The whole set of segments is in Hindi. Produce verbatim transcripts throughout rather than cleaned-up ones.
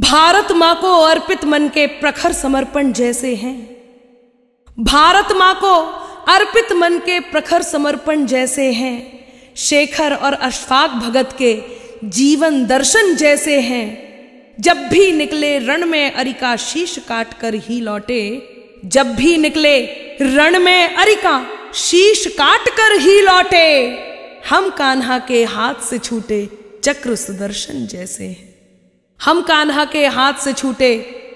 भारत मां को अर्पित मन के प्रखर समर्पण जैसे हैं, भारत मां को अर्पित मन के प्रखर समर्पण जैसे हैं, शेखर और अश्फाक भगत के जीवन दर्शन जैसे हैं। जब भी निकले रण में अरि का शीश काट कर ही लौटे, जब भी निकले रण में अरि का शीश काट कर ही लौटे, हम कान्हा के हाथ से छूटे चक्र सुदर्शन जैसे हैं, हम कान्हा के हाथ से छूटे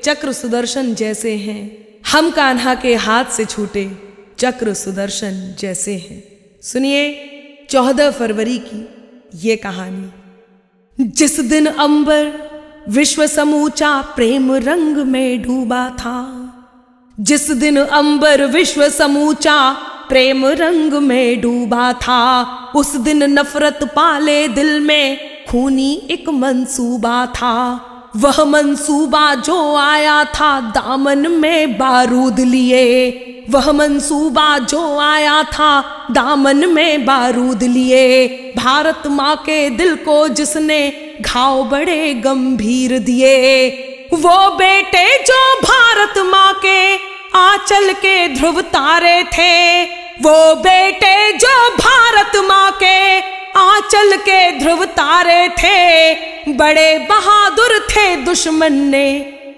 चक्र सुदर्शन जैसे हैं, हम कान्हा के हाथ से छूटे चक्र सुदर्शन जैसे हैं। सुनिए चौदह फरवरी की ये कहानी। जिस दिन अंबर विश्व समूचा प्रेम रंग में डूबा था, जिस दिन अंबर विश्व समूचा प्रेम रंग में डूबा था, उस दिन नफरत पाले दिल में खूनी एक मंसूबा था। वह मंसूबा जो आया था दामन में बारूद लिए, वह मंसूबा जो आया था दामन में बारूद लिए, भारत माँ के दिल को जिसने घाव बड़े गंभीर दिए, वो बेटे जो भारत माँ के आंचल के ध्रुव तारे थे, वो बेटे जो भारत माँ के आंचल के ध्रुव तारे थे, बड़े बहादुर थे दुश्मन ने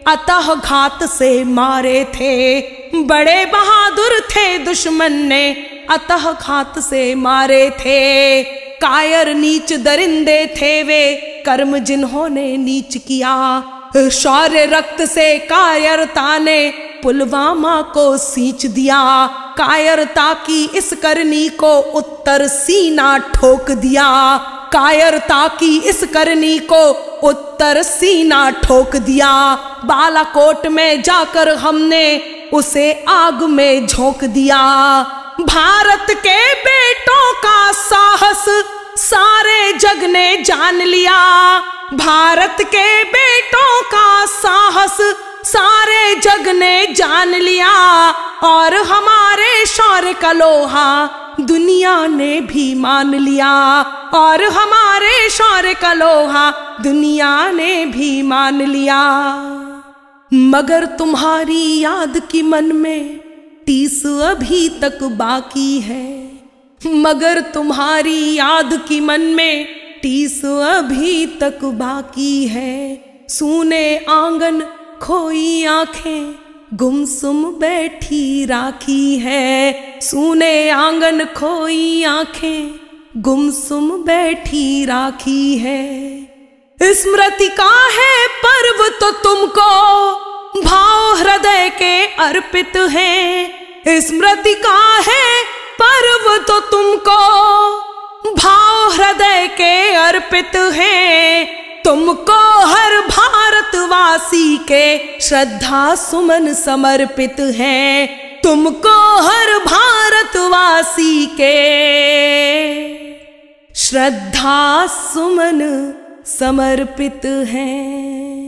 अतः घात से मारे थे, बड़े बहादुर थे दुश्मन ने अतः घात से मारे थे। कायर नीच दरिंदे थे वे कर्म जिन्होंने नीच किया, शौर्य रक्त से कायरता ने पुलवामा को सींच दिया, कायरता की इस करनी को उत्तर सीना ठोक दिया, कायरता की इस करनी को उत्तर सीना ठोक दिया। बालाकोट में जाकर हमने उसे आग में झोंक दिया, भारत के बेटों का साहस सारे जग ने जान लिया, भारत के बेटों का साहस सारे जग ने जान लिया, और हमारे शौर्य का लोहा दुनिया ने भी मान लिया, और हमारे शौर्य का लोहा दुनिया ने भी मान लिया। मगर तुम्हारी याद की मन में टीस अभी तक बाकी है, मगर तुम्हारी याद की मन में टीस अभी तक बाकी है। सूने आंगन खोई आंखें गुमसुम बैठी राखी है, सूने आंगन खोई आंखें गुमसुम बैठी राखी है। स्मृति का है पर्व तो तुमको भाव हृदय के अर्पित है, स्मृति का है पर्व तो तुमको भाव हृदय के अर्पित है, तुमको हर भारतवासी के श्रद्धा सुमन समर्पित हैं, तुमको हर भारतवासी के श्रद्धा सुमन समर्पित हैं।